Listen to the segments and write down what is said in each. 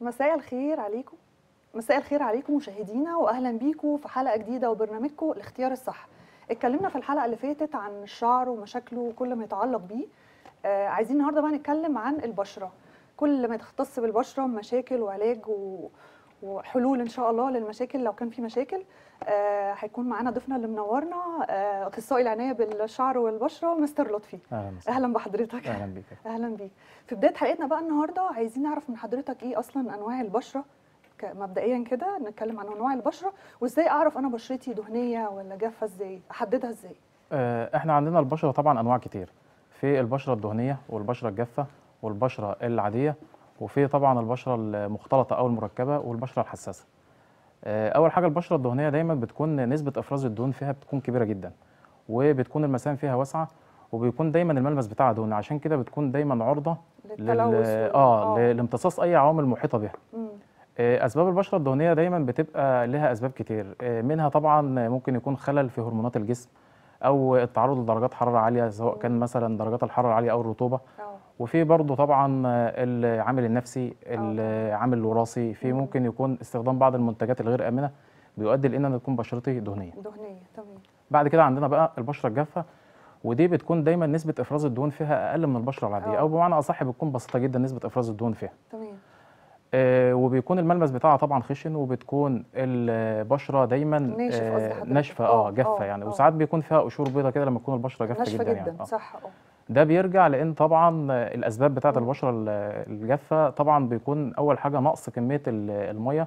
مساء الخير عليكم، مساء الخير عليكم مشاهدينا، واهلا بيكم في حلقه جديده وبرنامجكم الاختيار الصح. اتكلمنا في الحلقه اللي فاتت عن الشعر ومشاكله وكل ما يتعلق بيه. عايزين النهارده بقى نتكلم عن البشره، كل ما يختص بالبشره مشاكل وعلاج وحلول ان شاء الله للمشاكل لو كان في مشاكل. هيكون معانا ضيفنا اللي منورنا اخصائي العنايه بالشعر والبشره مستر لطفي. اهلا بحضرتك. اهلا بيك. اهلا بيك. في بدايه حلقتنا بقى النهارده عايزين نعرف من حضرتك ايه اصلا انواع البشره مبدئيا كده، نتكلم عن انواع البشره وازاي اعرف انا بشرتي دهنيه ولا جافه، ازاي احددها ازاي؟ احنا عندنا البشره طبعا انواع كتير، في البشره الدهنيه والبشره الجافه والبشره العاديه، وفي طبعا البشره المختلطه او المركبه والبشره الحساسه. اول حاجه البشره الدهنيه دايما بتكون نسبه افراز الدهون فيها بتكون كبيره جدا، وبتكون المسام فيها واسعه، وبيكون دايما الملمس بتاعها دهون، عشان كده بتكون دايما عرضه للتلوث لامتصاص اي عوامل محيطه بها. اسباب البشره الدهنيه دايما بتبقى لها اسباب كتير، منها طبعا ممكن يكون خلل في هرمونات الجسم او التعرض لدرجات حراره عاليه، سواء كان مثلا درجات الحراره العاليه او الرطوبه. وفي برضه طبعا العامل النفسي، العامل الوراثي، في ممكن يكون استخدام بعض المنتجات الغير امنه بيؤدي لان انا تكون بشرتي دهنيه. دهنيه تمام. بعد كده عندنا بقى البشره الجافه، ودي بتكون دايما نسبه افراز الدهون فيها اقل من البشره العاديه، او بمعنى اصح بتكون بسيطه جدا نسبه افراز الدهون فيها. تمام. وبيكون الملمس بتاعها طبعا خشن، وبتكون البشره دايما ناشفه جافه يعني، وساعات بيكون فيها قشور بيضاء كده لما تكون البشره جافه جدا يعني. صح. ده بيرجع لان طبعا الاسباب بتاعت البشره الجافه طبعا بيكون اول حاجه نقص كميه الميه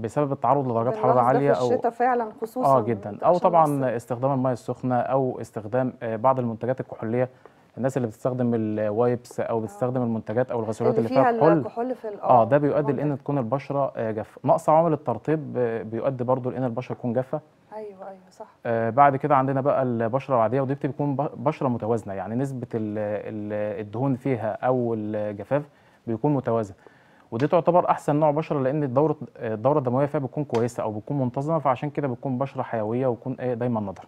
بسبب التعرض لدرجات حراره عاليه، او الشتاء فعلا خصوصا جدا، او طبعا استخدام الميه السخنه، او استخدام بعض المنتجات الكحوليه، الناس اللي بتستخدم الوايبس او بتستخدم المنتجات او الغسولات اللي فيها كحول في ده بيؤدي لان تكون البشره جافه. نقص عوامل الترطيب بيؤدي برضو لان البشره تكون جافه. ايوه صح. بعد كده عندنا بقى البشره العاديه، ودي بتكون بشره متوازنه، يعني نسبه الدهون فيها او الجفاف بيكون متوازن، ودي تعتبر احسن نوع بشره لان الدوره الدمويه فيها بتكون كويسه او بتكون منتظمه، فعشان كده بتكون بشره حيويه وتكون دايما نضره.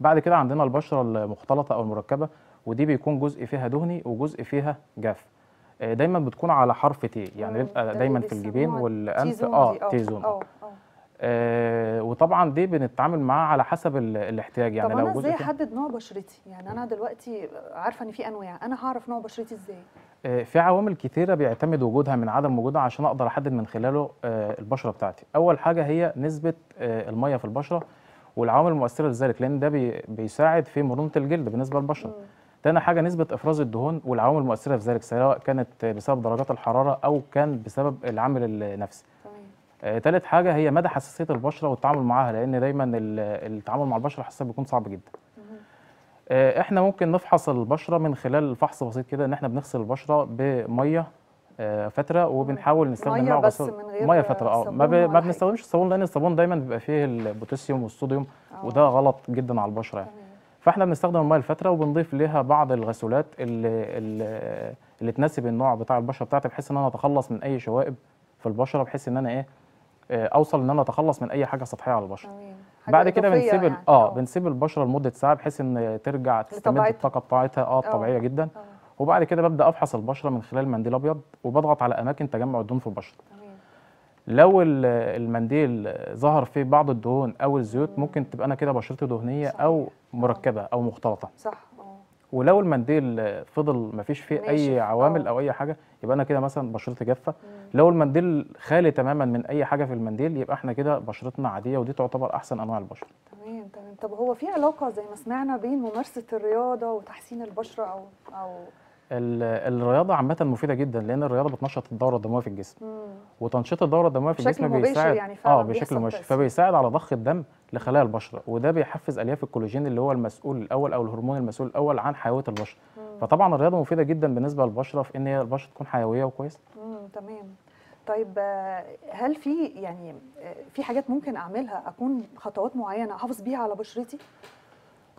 بعد كده عندنا البشره المختلطه او المركبه، ودي بيكون جزء فيها دهني وجزء فيها جاف، دايما بتكون على حرف تي، يعني بيبقى دايما في الجبين والانف تيزون. وطبعا دي بنتعامل معاها على حسب الاحتياج يعني. طب لو انا ازاي احدد نوع بشرتي؟ يعني انا دلوقتي عارفه ان في انواع، انا هعرف نوع بشرتي ازاي؟ في عوامل كتيره بيعتمد وجودها من عدم وجودها عشان اقدر احدد من خلاله البشره بتاعتي. اول حاجه هي نسبه الميه في البشره والعوامل المؤثره لذلك، لان ده بيساعد في مرونه الجلد بالنسبه للبشره. تاني حاجه نسبه افراز الدهون والعوامل المؤثره في ذلك، سواء كانت بسبب درجات الحراره او كان بسبب العامل النفسي. تالت حاجه هي مدى حساسيه البشره والتعامل معاها، لان دايما التعامل مع البشره الحساسه بيكون صعب جدا. احنا ممكن نفحص البشره من خلال فحص بسيط كده، ان احنا بنغسل البشره بميه فتره، وبنحاول نستخدم ميه بس من غير ميه فتره. ما بنستخدمش الصابون، لان الصابون دايما بيبقى فيه البوتاسيوم والصوديوم، وده غلط جدا على البشره يعني. فاحنا بنستخدم الميه الفتره، وبنضيف ليها بعض الغسولات اللي تناسب النوع بتاع البشره بتاعتي، بحيث ان انا اتخلص من اي شوائب في البشره، بحيث ان انا اوصل ان انا اتخلص من اي حاجه سطحيه على البشره. بعد كده بنسيب يعني. بنسيب البشره لمده ساعه، بحيث ان ترجع تستمد الطاقه بتاعتها الطبيعيه جدا. وبعد كده ببدا افحص البشره من خلال منديل ابيض، وبضغط على اماكن تجمع الدهون في البشره. لو المنديل ظهر فيه بعض الدهون او الزيوت، ممكن تبقى انا كده بشرتي دهنيه او مركبه او مختلطه. صح. ولو المنديل فضل ما فيش فيه اي عوامل او اي حاجه، يبقى انا كده مثلا بشرتي جافه. لو المنديل خالي تماما من اي حاجه في المنديل، يبقى احنا كده بشرتنا عاديه، ودي تعتبر احسن انواع البشره. تمام. طب هو في علاقه زي ما سمعنا بين ممارسه الرياضه وتحسين البشره او الرياضه عامه مفيده جدا، لان الرياضه بتنشط الدوره الدمويه في الجسم، وتنشيط الدوره الدمويه في الجسم بيساعد يعني بشكل مباشر، فبيساعد على ضخ الدم لخلايا البشره، وده بيحفز الياف الكولاجين اللي هو المسؤول الاول او الهرمون المسؤول الاول عن حيويه البشره. فطبعا الرياضه مفيده جدا بالنسبه للبشره في ان هي البشره تكون حيويه وكويسه. تمام. طيب هل في يعني في حاجات ممكن اعملها، اكون خطوات معينه احافظ بيها على بشرتي؟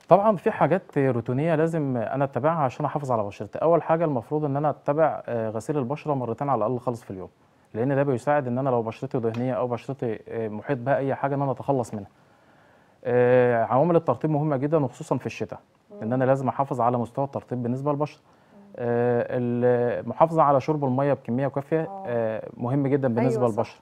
طبعا في حاجات روتينيه لازم انا اتبعها عشان احافظ على بشرتي. اول حاجه المفروض ان انا اتبع غسيل البشره مرتين على الاقل خالص في اليوم، لان ده بيساعد ان انا لو بشرتي دهنيه او بشرتي محيط بها اي حاجه ان انا اتخلص منها. عوامل الترطيب مهمه جدا وخصوصا في الشتاء، ان انا لازم احافظ على مستوى الترطيب بالنسبه للبشره. المحافظه على شرب الميه بكميه كافيه مهم جدا بالنسبه للبشره.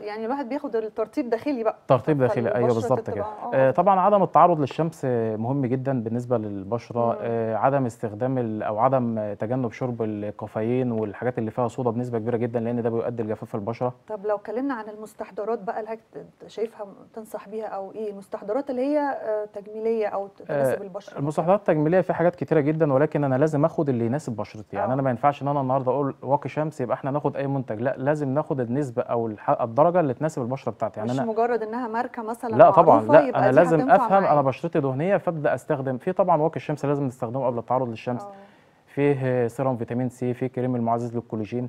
يعني الواحد بياخد الترطيب داخلي بقى. ترطيب داخلي، ايوه بالظبط كده. طبعا عدم التعرض للشمس مهم جدا بالنسبه للبشره، عدم استخدام او عدم تجنب شرب الكافيين والحاجات اللي فيها صودا بنسبه كبيره جدا، لان ده بيؤدي لجفاف البشره. طب لو اتكلمنا عن المستحضرات بقى اللي شايفها تنصح بيها او ايه المستحضرات اللي هي تجميليه او تناسب البشره؟ المستحضرات التجميليه في حاجات كتيره جدا، ولكن انا لازم اخد اللي يناسب بشرتي. يعني انا ما ينفعش ان انا النهارده اقول واقي شمس يبقى احنا ناخد اي منتج، لا لازم ناخد النسبه او الدرجه اللي تناسب البشره بتاعتي. يعني مش أنا مجرد انها ماركه مثلا، لا طبعا، لا انا لازم افهم معي. انا بشرتي دهنيه فابدا استخدم في طبعا واقي الشمس لازم نستخدمه قبل التعرض للشمس، فيه سيرم فيتامين سي، فيه كريم المعزز للكولاجين،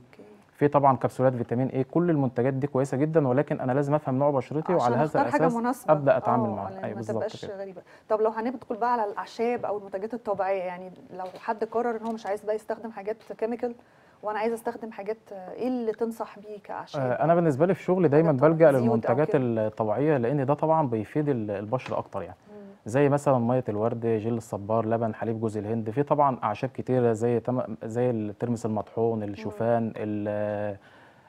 في طبعا كبسولات فيتامين اي. كل المنتجات دي كويسه جدا، ولكن انا لازم افهم نوع بشرتي وعلى هذا الاساس ابدا اتعامل معاها. ايوه بالظبط غريبه. طب لو هندخل بقى على الاعشاب او المنتجات الطبيعيه، يعني لو حد قرر ان هو مش عايز بقى يستخدم حاجات كيميكال وانا عايز استخدم حاجات، ايه اللي تنصح بيه كاعشاب؟ انا بالنسبه لي في شغلي دايما بلجا للمنتجات الطبيعيه، لان ده طبعا بيفيد البشره اكتر. يعني زي مثلا ميه الورد، جل الصبار، لبن، حليب جوز الهند. في طبعا اعشاب كتيره زي الترمس المطحون، الشوفان،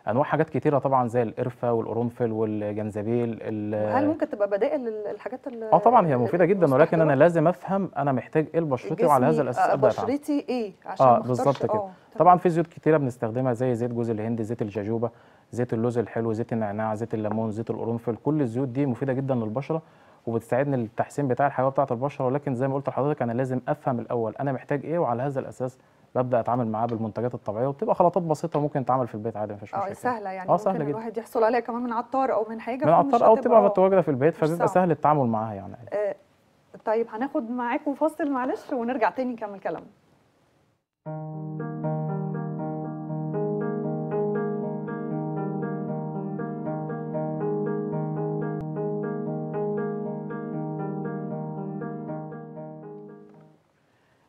انواع حاجات كتيره طبعا زي القرفه والقرنفل والجنزبيل. هل ممكن تبقى بدائل الحاجات اللي طبعا هي مفيده جدا، ولكن انا لازم افهم انا محتاج ايه لبشرتي، وعلى هذا الاساس ابدا بشرتي ايه عشان ما اختارش. بالظبط كده. طبعا في زيوت كتيره بنستخدمها زي زيت جوز الهند، زيت الجاجوبه، زيت اللوز الحلو، زيت النعناع، زيت الليمون، زيت القرنفل. كل الزيوت دي مفيده جدا للبشره وبتساعدني للتحسين بتاع الحياه بتاعه البشره، ولكن زي ما قلت لحضرتك انا لازم افهم الاول انا محتاج ايه، وعلى هذا الاساس ببدا اتعامل معاه بالمنتجات الطبيعيه، وبتبقى خلطات بسيطه ممكن تتعمل في البيت عادي مفيش مشكله. سهله يعني، ممكن الواحد يحصل عليها كمان من عطار او من حاجه، من عطار او تبقى متواجده في البيت، فبيبقى سهل التعامل معاها يعني. طيب هناخد معاكم فاصل معلش ونرجع تاني نكمل كلامنا.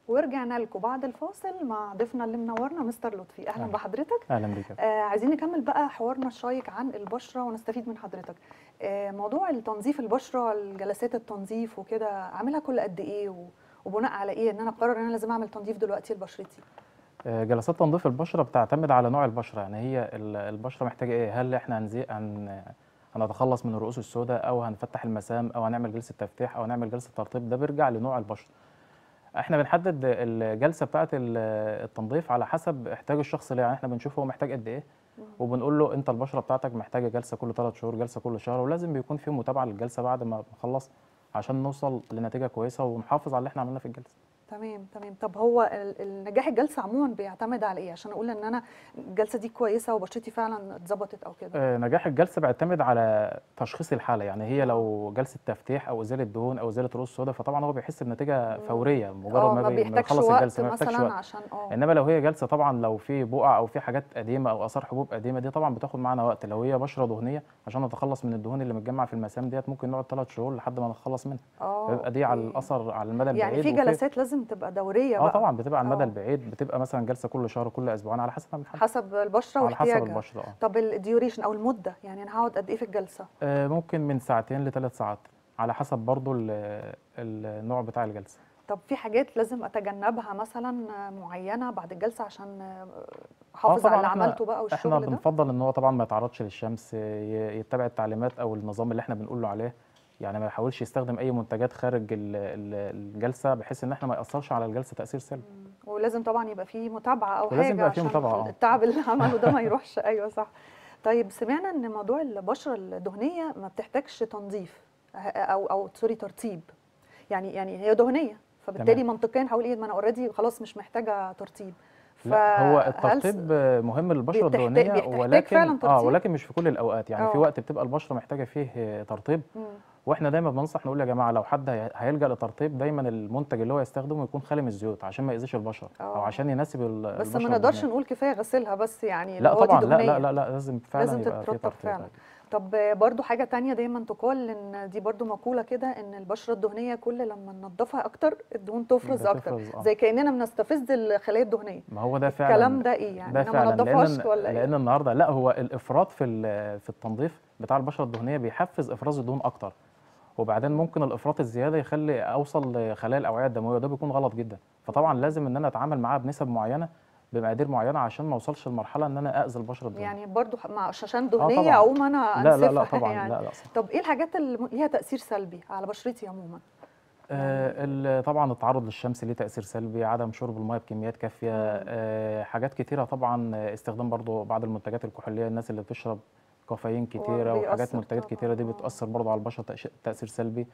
ورجعنا لكم بعد الفاصل مع ضيفنا اللي منورنا مستر لطفي. اهلا بحضرتك. اهلا بيك. عايزين نكمل بقى حوارنا الشيق عن البشره ونستفيد من حضرتك. موضوع التنظيف البشره، الجلسات التنظيف وكده، اعملها كل قد ايه وبناء على ايه ان انا اقرر ان انا لازم اعمل تنظيف دلوقتي لبشرتي؟ جلسات تنظيف البشره بتعتمد على نوع البشره. يعني هي البشره محتاجه ايه؟ هل احنا هنتخلص من الرؤوس السوداء، او هنفتح المسام، او هنعمل جلسه تفتيح، او هنعمل جلسه ترطيب؟ ده بيرجع لنوع البشره. احنا بنحدد الجلسه بتاعه التنظيف على حسب احتياج الشخص ليه. يعني احنا بنشوف هو محتاج قد ايه، وبنقول له انت البشره بتاعتك محتاجه جلسه كل 3 شهور، جلسه كل شهر، ولازم بيكون في متابعه للجلسه بعد ما نخلص عشان نوصل لنتيجه كويسه ونحافظ على اللي احنا عملناه في الجلسه. تمام. طب هو النجاح الجلسه عموما بيعتمد على ايه عشان اقول ان انا الجلسه دي كويسه وبشرتي فعلا اتظبطت او كده؟ نجاح الجلسه بيعتمد على تشخيص الحاله. يعني هي لو جلسه تفتيح او ازاله دهون او ازاله رؤوس سودا، فطبعا هو بيحس بنتيجه فوريه مجرد ما بيخلص الجلسه، ما بيحتاجش وقت عشان انما لو هي جلسه طبعا لو في بقع او في حاجات قديمه او اثار حبوب قديمه، دي طبعا بتاخد معانا وقت. لو هي بشره دهنيه عشان نتخلص من الدهون اللي متجمعه في المسام ديت ممكن نقعد 3 شهور لحد ما نتخلص منها. بيبقى دي على الاثر على المدى البعيد. يعني في جلسات لازم تبقى دوريه بقى؟ طبعا بتبقى على المدى البعيد، بتبقى مثلا جلسه كل شهر، كل اسبوعين، على حسب البشره واحتياجها. على حسب البشره. طب الديوريشن او المده، يعني انا هقعد قد ايه في الجلسه؟ ممكن من ساعتين ل3 ساعات على حسب برضو النوع بتاع الجلسه. طب في حاجات لازم اتجنبها مثلا معينه بعد الجلسه عشان احافظ على اللي عملته بقى والشغل ده؟ احنا بنفضل ان هو طبعا ما يتعرضش للشمس، يتبع التعليمات او النظام اللي احنا بنقول له عليه. يعني ما يحاولش يستخدم اي منتجات خارج الجلسه، بحيث ان احنا ما ياثرش على الجلسه تاثير سلبي. ولازم طبعا يبقى في متابعه او حاجه، لازم يبقى في متابعه التعب اللي عمله ده ما يروحش. ايوه صح. طيب سمعنا ان موضوع البشره الدهنيه ما بتحتاجش تنظيف او سوري ترطيب، يعني هي دهنيه فبالتالي منطقيا هقول ايه، ما انا اوريدي خلاص مش محتاجه ترطيب. لا هو الترطيب مهم للبشره الدهنيه، ولكن مش في كل الاوقات. يعني في وقت بتبقى البشره محتاجه فيه ترطيب، واحنا دايما بننصح نقول يا جماعه لو حد هيلجا لترطيب دايما المنتج اللي هو يستخدمه يكون خالي من الزيوت عشان ما يأذيش البشره او عشان يناسب البشره. بس ما نقدرش نقول كفايه غسلها بس، يعني لا طبعا لا لازم فعلا يبقى في ترطيب فعلا. طب برضو حاجه ثانيه دايما تقال، ان دي برضو مقوله كده، ان البشره الدهنيه كل لما ننضفها اكتر الدهون تفرز اكتر، زي كاننا بنستفز الخلايا الدهنيه. ما هو ده فعلا الكلام ده ايه يعني، انا ما نضفهاش ولا ايه؟ لان النهارده لا، هو الافراط في التنظيف بتاع البشره الدهنيه بيحفز افراز الدهون اكتر، وبعدين ممكن الافراط الزياده يخلي اوصل لخلايا الاوعيه الدمويه، وده بيكون غلط جدا. فطبعا لازم ان انا اتعامل معاها بنسب معينه بمقادير معينه عشان ما اوصلش لمرحله ان انا اذي البشره الدهنيه. يعني برضو مع شاشان دهنيه اقوم انا انسفها؟ لا لا طبعا يعني. لا صح. طب ايه الحاجات اللي ليها تاثير سلبي على بشرتي عموما؟ طبعا التعرض للشمس ليه تاثير سلبي، عدم شرب الميه بكميات كافيه، حاجات كتيره طبعا، استخدام برضو بعض المنتجات الكحوليه، الناس اللي بتشرب كافيين كتيره وحاجات منتجات طبعاً كتيره دي بتاثر برضو على البشره تاثير سلبي.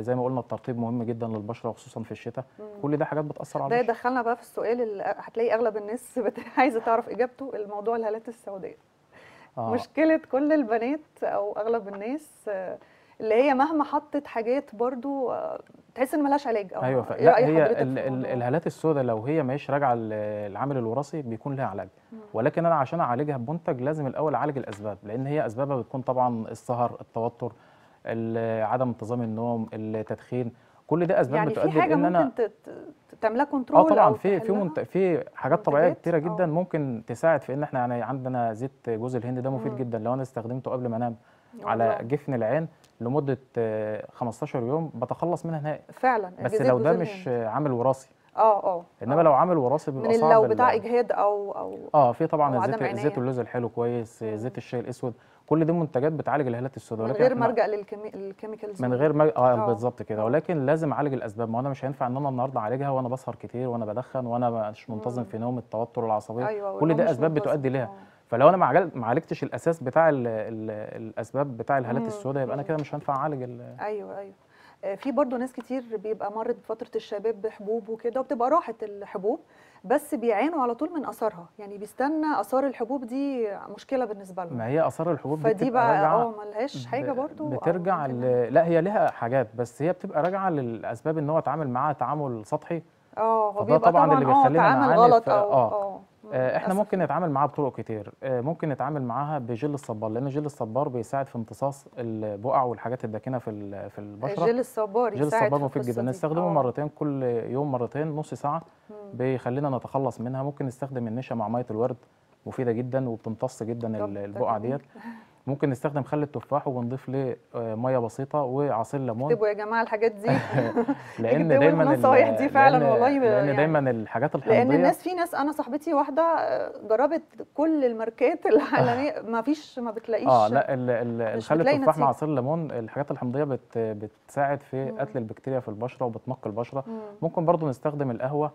زي ما قلنا الترطيب مهم جدا للبشره وخصوصا في الشتاء. كل ده حاجات بتاثر على البشره. ده دخلنا بقى في السؤال اللي هتلاقي اغلب الناس عايزه تعرف اجابته، الموضوع الهالات السوداء. مشكله كل البنات او اغلب الناس اللي هي مهما حطت حاجات برضو تحس ان مالهاش علاج. ايوه لا هي الهالات السوداء لو هي ماهيش راجعه العامل الوراثي بيكون لها علاج، ولكن انا عشان اعالجها بمنتج لازم الاول اعالج الاسباب، لان هي اسبابها بتكون طبعا السهر، التوتر، عدم انتظام النوم، التدخين، كل ده اسباب يعني بتؤدي لان انا يعني في حاجه ممكن تعملها كنترول. طبعا في حاجات طبيعيه كتيره جدا ممكن تساعد في ان احنا يعني عندنا زيت جوز الهند ده مفيد جدا لو انا استخدمته قبل ما انام على جفن العين لمده 15 يوم بتخلص منها نهائي فعلا. بس لو ده مش عامل وراثي انما لو عامل وراثي بيبقى صعب لو بتاع اجهاد او في طبعا زيت اللوز الحلو كويس، زيت الشاي الاسود، كل دي منتجات بتعالج الهالات السوداء من غير ما ارجع للكيميكالز، من غير ما بالظبط كده. ولكن لازم اعالج الاسباب، ما انا مش هينفع ان انا النهارده اعالجها وانا بسهر كتير وانا بدخن وانا مش منتظم في نوم، التوتر، العصبيه، أيوة كل ده اسباب بتؤدي لها. فلو انا ما عالجتش الاساس بتاع الاسباب بتاع الهالات السوداء يبقى انا كده مش هينفع اعالج ايوه. في برضو ناس كتير بيبقى مرت بفتره الشباب بحبوب وكده وبتبقى راحت الحبوب، بس بيعانوا على طول من اثارها، يعني بيستنى اثار الحبوب دي مشكله بالنسبه لهم. ما هي اثار الحبوب دي بقى ملهاش حاجه برضو بترجع لا هي لها حاجات، بس هي بتبقى راجعه للاسباب ان هو اتعامل معاها تعامل سطحي. هو بيبقى طبعا اللي بيخلينا نعاني غلط احنا ممكن نتعامل معاها بطرق كتير. ممكن نتعامل معاها بجل الصبار، لان جل الصبار بيساعد في امتصاص البقع والحاجات الداكنه في البشره. جل الصبار يساعد، جل الصبار مفيد جدا، نستخدمه مرتين كل يوم، مرتين نص ساعه بيخلينا نتخلص منها. ممكن نستخدم النشا مع ميه الورد، مفيده جدا وبتمتص جدا البقع ديت. ممكن نستخدم خل التفاح ونضيف له ميه بسيطه وعصير ليمون. اكتبوا يا جماعه الحاجات دي لان دايما النصايح دي فعلا والله لان دايما الحاجات الحمضيه، لان الناس في ناس، انا صاحبتي واحده جربت كل الماركات العالميه ما بتلاقيش. لا الخل التفاح مع عصير الليمون، الحاجات الحمضيه بتساعد في قتل البكتيريا في البشره وبتنقي البشره. ممكن برضو نستخدم القهوه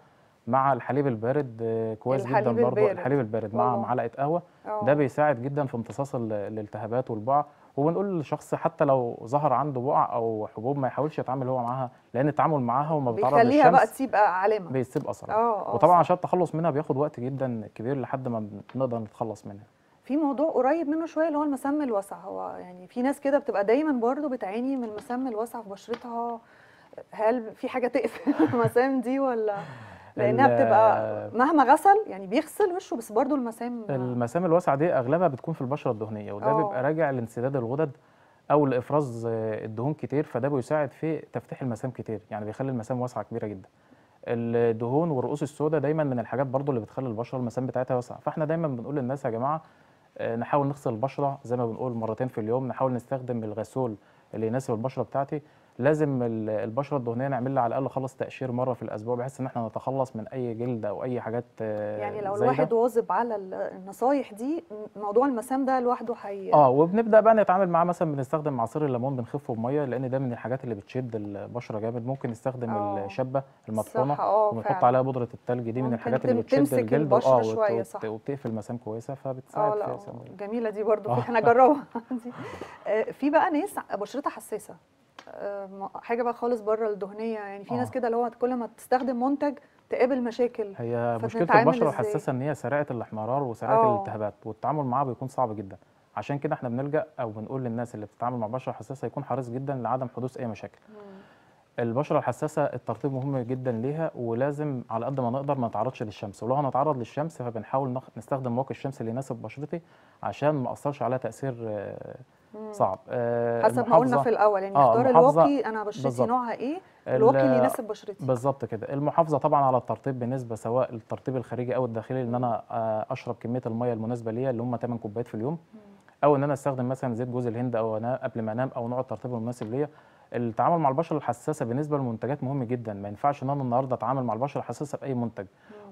مع الحليب البارد، كويس جدا برضه الحليب البارد مع معلقه قهوه، ده بيساعد جدا في امتصاص الالتهابات والبقع. وبنقول للشخص حتى لو ظهر عنده بقع او حبوب ما يحاولش يتعامل هو معاها، لان التعامل معاها وما بيتعرض للشمس بيخليها بقى تسيب علامه، بيسيب اثر. وطبعا عشان التخلص منها بياخد وقت جدا كبير لحد ما بنقدر نتخلص منها. في موضوع قريب منه شويه اللي هو المسام الواسع، هو يعني في ناس كده بتبقى دايما برضه بتعاني من المسام الواسع في بشرتها، هل في حاجه تقفل المسام دي ولا؟ لانها بتبقى مهما غسل يعني بيغسل وشه بس برضه المسام الواسعه دي اغلبها بتكون في البشره الدهنيه، وده بيبقى راجع لانسداد الغدد او لافراز الدهون كتير، فده بيساعد في تفتيح المسام كتير، يعني بيخلي المسام واسعه كبيره جدا. الدهون والرؤوس السوداء دايما من الحاجات برضه اللي بتخلي البشره المسام بتاعتها واسعه، فاحنا دايما بنقول للناس يا جماعه نحاول نغسل البشره زي ما بنقول مرتين في اليوم، نحاول نستخدم الغسول اللي يناسب البشره بتاعتي. لازم البشره الدهنيه نعمل لها على الاقل خلاص تقشير مره في الاسبوع، بحيث ان احنا نتخلص من اي جلد او اي حاجات. يعني لو الواحد واظب على النصايح دي موضوع المسام ده لوحده حقيقي. وبنبدا بقى نتعامل معاه، مثلا بنستخدم عصير الليمون بنخفه بميه، لان ده من الحاجات اللي بتشد البشره جامد. ممكن نستخدم الشبه المطحونه ونحط عليها بودره التلج، دي من الحاجات اللي بتشد الجلد شويه صح، وبتقفل مسام كويسه فبتساعد في جميله دي برضو احنا نجربها دي. في بقى ناس بشرتها حساسه، حاجه بقى خالص بره الدهنيه، يعني في ناس كده اللي هو كل ما تستخدم منتج تقابل مشاكل. هي مشكله البشره الحساسه ان هي سريعه الاحمرار وسريعه الالتهابات، والتعامل معاها بيكون صعب جدا. عشان كده احنا بنلجا او بنقول للناس اللي بتتعامل مع بشره حساسه يكون حريص جدا لعدم حدوث اي مشاكل. البشره الحساسه الترطيب مهم جدا ليها، ولازم على قد ما نقدر ما نتعرضش للشمس، ولو هنتعرض للشمس فبنحاول نستخدم واقي الشمس اللي يناسب بشرتي عشان ما اثرش عليها تاثير صعب. حسب ما قلنا في الاول يعني اختار الواقي، انا بشرتي نوعها ايه، الواقي اللي يناسب بشرتي بالظبط كده. المحافظه طبعا على الترطيب بالنسبه سواء الترطيب الخارجي او الداخلي، ان انا اشرب كميه الميه المناسبه ليا اللي هم 8 كوبايات في اليوم. او ان انا استخدم مثلا زيت جوز الهند او انا قبل ما انام، او نوع الترطيب المناسب ليا. التعامل مع البشره الحساسه بالنسبه للمنتجات مهم جدا، ما ينفعش ان انا النهارده اتعامل مع البشره الحساسه باي منتج.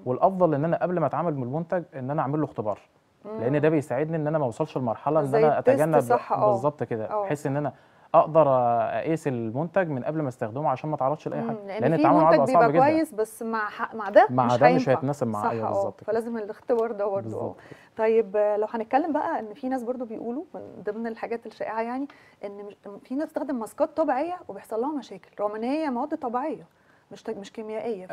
والافضل ان انا قبل ما اتعامل بالمنتج ان انا اعمل له اختبار، لان ده بيساعدني ان انا ما اوصلش لمرحله ان انا اتجنب. بالظبط كده، بحيث ان انا اقدر اقيس المنتج من قبل ما استخدمه عشان ما تعرضش لاي حاجه، لان التعامل معاه بيبقى صعب جدا. كويس، بس مع ده مش هيتناسب مع اي. بالظبط، فلازم الاختبار ده برضه. طيب لو هنتكلم بقى ان في ناس برضه بيقولوا من ضمن الحاجات الشائعه يعني ان في ناس بتستخدم ماسكات طبيعيه وبيحصل لها مشاكل رغم ان هي مواد طبيعيه مش كيميائيه.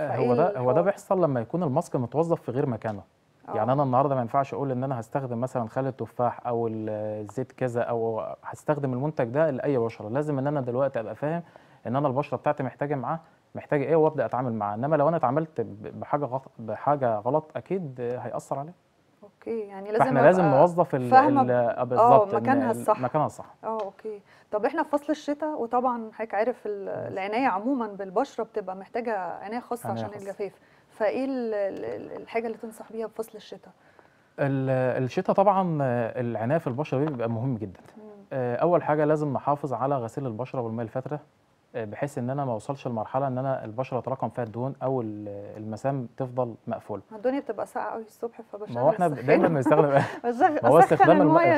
هو ده بيحصل لما يكون الماسك متوظف في غير مكانه. يعني انا النهارده ما ينفعش اقول ان انا هستخدم مثلا خل التفاح او الزيت كذا، او هستخدم المنتج ده لاي بشره. لازم ان انا دلوقتي ابقى فاهم ان انا البشره بتاعتي محتاجه ايه وابدا اتعامل معاه. انما لو انا اتعاملت بحاجه غلط اكيد هياثر عليها. اوكي، يعني لازم نوظف بالظبط مكانها الصح. اوكي، طب احنا في فصل الشتاء، وطبعا حضرتك عارف العنايه عموما بالبشره بتبقى محتاجه عنايه خاصه عشان الجفاف، فايه الحاجه اللي تنصح بيها بفصل الشتاء؟ الشتاء طبعا العنايه في البشره بيبقى مهم جدا. اول حاجه لازم نحافظ على غسيل البشره بالماء الفاتره، بحيث ان انا ما اوصلش لمرحله ان انا البشره تراكم فيها الدهون او المسام تفضل مقفوله. الدنيا بتبقى ساقعه قوي الصبح، فبشرتنا ما هو احنا دايما بنستخدم هو استخدام الماء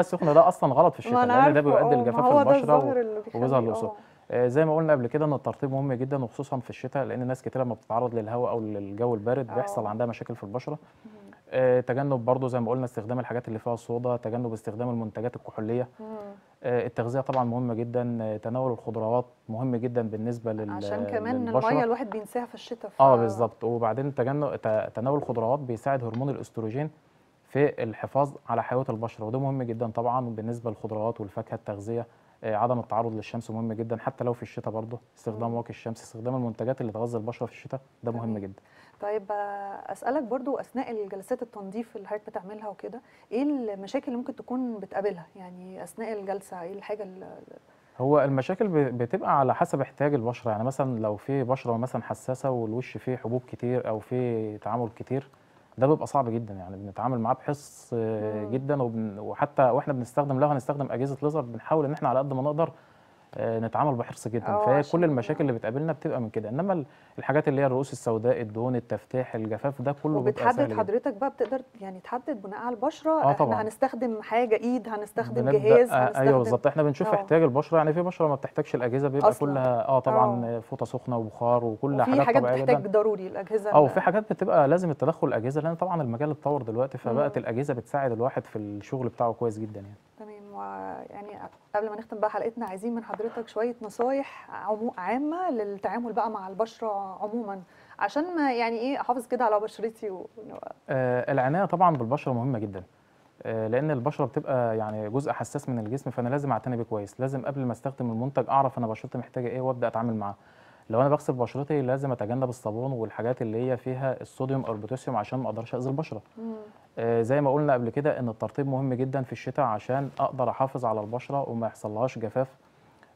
السخن ده اصلا غلط في الشتاء، لان ده بيؤدي لجفاف البشره وظهر القصور. زي ما قلنا قبل كده ان الترطيب مهم جدا، وخصوصا في الشتاء، لان الناس كتير لما بتتعرض للهواء او للجو البارد بيحصل عندها مشاكل في البشره. تجنب برضو زي ما قلنا استخدام الحاجات اللي فيها صودا، تجنب استخدام المنتجات الكحوليه. التغذيه طبعا مهمه جدا، تناول الخضروات مهم جدا بالنسبه عشان كمان الميه الواحد بينساها في الشتاء. بالظبط، وبعدين تناول الخضروات بيساعد هرمون الاستروجين في الحفاظ على حيويه البشره، وده مهم جدا طبعا بالنسبه للخضروات والفاكهه. التغذيه، عدم التعرض للشمس مهم جدا حتى لو في الشتاء. برضه استخدام واقي الشمس، استخدام المنتجات اللي تغذي البشره في الشتاء، ده مهم جدا. طيب اسالك برضه اثناء الجلسات التنظيف اللي حضرتك بتعملها وكده، ايه المشاكل اللي ممكن تكون بتقابلها يعني اثناء الجلسه؟ ايه الحاجه هو المشاكل بتبقى على حسب احتياج البشره. يعني مثلا لو في بشره مثلا حساسه والوش فيه حبوب كتير او في تعامل كتير، ده بيبقى صعب جدا، يعني بنتعامل معاه بحرص جدا، وحتى واحنا بنستخدم لو هنستخدم اجهزه ليزر بنحاول ان احنا على قد ما نقدر نتعامل بحرص جدا. فهي كل المشاكل اللي بتقابلنا بتبقى من كده. انما الحاجات اللي هي الرؤوس السوداء، الدهون، التفتيح، الجفاف، ده كله بيبقى سهل. وبتحدد حضرتك بقى، بتقدر يعني تحدد بناء على البشره احنا هنستخدم حاجه ايد، هنستخدم جهاز، هنستخدم. ايوه بالظبط، احنا بنشوف احتياج البشره. يعني في بشره ما بتحتاجش الاجهزه، بيبقى أصلاً كلها طبعا فوطه سخنه وبخار وكل حاجه. في حاجات بتحتاج ضروري الاجهزه، في حاجات بتبقى لازم التدخل الاجهزه، لان طبعا المجال اتطور دلوقتي، فبقت الاجهزه بتساعد الواحد في الشغل بتاعه كويس جدا. يعني يعني قبل ما نختم بقى حلقتنا، عايزين من حضرتك شويه نصايح عامه للتعامل بقى مع البشره عموما، عشان ما يعني ايه احافظ كده على بشرتي العنايه طبعا بالبشره مهمه جدا، لان البشره بتبقى يعني جزء حساس من الجسم، فانا لازم اعتني بيه كويس. لازم قبل ما استخدم المنتج اعرف انا بشرتي محتاجه ايه وابدا اتعامل معاه. لو انا بغسل بشرتي لازم اتجنب الصابون والحاجات اللي هي فيها الصوديوم او البوتاسيوم عشان ما اقدرش اذي البشره. زي ما قلنا قبل كده ان الترطيب مهم جدا في الشتاء عشان اقدر احافظ على البشره وما يحصلهاش جفاف.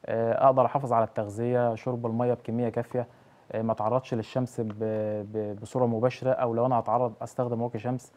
اقدر احافظ على التغذيه، شرب الميه بكميه كافيه، ما اتعرضش للشمس بصوره مباشره، او لو انا هتعرض استخدم واقي شمس.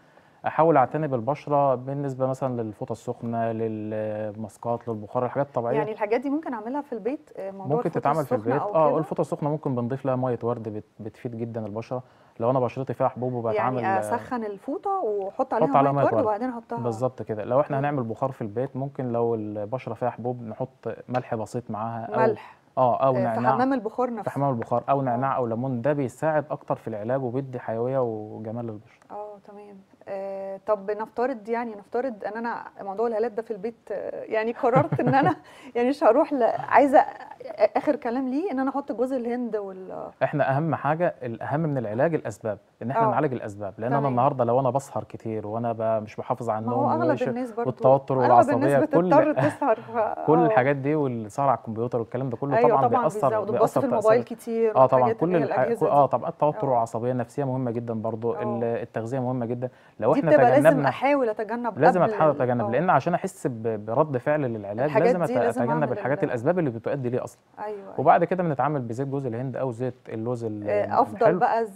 احاول اعتني بالبشره بالنسبه مثلا للفوطه السخنه، للماسكات، للبخار، الحاجات الطبيعيه. يعني الحاجات دي ممكن اعملها في البيت. ممكن تتعمل في البيت. الفوطه السخنه ممكن بنضيف لها ميه ورد، بتفيد جدا البشره. لو انا بشرتي فيها حبوب وبتعامل، يعني اسخن الفوطه واحط عليها ميه ورد وبعدين احطها. بالظبط كده. لو احنا هنعمل بخار في البيت، ممكن لو البشره فيها حبوب نحط ملح بسيط معاها، او ملح او نعناع في حمام البخار نفسه، في حمام البخار، او نعناع او ليمون. ده بيساعد اكتر في العلاج وبيدي حيويه وجمال للبشره. تمام. طب نفترض ان انا موضوع الهالات ده في البيت، يعني قررت ان انا يعني مش هروح عايزه اخر كلام ليه ان انا احط جوز الهند احنا اهم حاجه، الاهم من العلاج الاسباب، ان احنا نعالج الاسباب. لان انا النهارده لو انا بسهر كتير وانا مش بحافظ على النوم والتوتر والعصبيه، كل الحاجات دي، والسهر على الكمبيوتر والكلام ده كله، طبعا بيأثر في الموبايل كتير. طبعا كل الاجهزه طبعا التوتر والعصبيه النفسيه مهمه جدا. برضو التغذيه مهمه جدا. لو احنا تجنبنا، لازم احاول اتجنب، لان عشان احس برد فعل للعلاج لازم اتجنب الحاجات الاسباب اللي بتؤدي ليه اصلا. وبعد كده بنتعامل بزيت جوز الهند او زيت اللوز الحلو. افضل بقى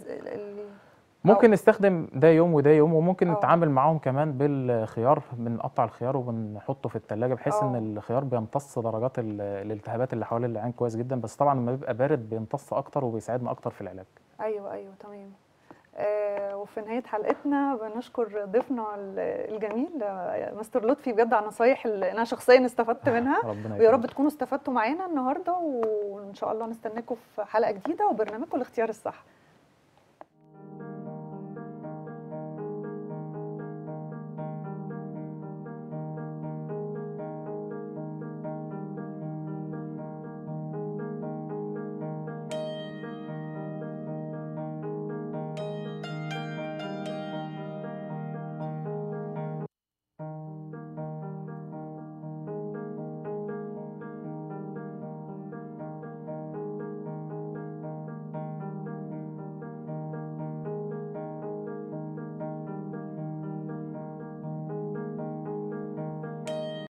ممكن نستخدم ده يوم وده يوم، وممكن نتعامل معاهم كمان بالخيار، بنقطع الخيار وبنحطه في التلاجة بحيث ان الخيار بيمتص درجات الالتهابات اللي حوالين العين كويس جدا، بس طبعا لما بيبقى بارد بيمتص اكتر وبيساعدنا اكتر في العلاج. ايوه تمام. وفي نهايه حلقتنا بنشكر ضيفنا الجميل مستر لطفي بجد على النصايح اللي انا شخصيا استفدت منها، ويا رب تكونوا استفدتوا معانا النهارده، وان شاء الله نستناكم في حلقه جديده وبرنامجكم الاختيار الصح.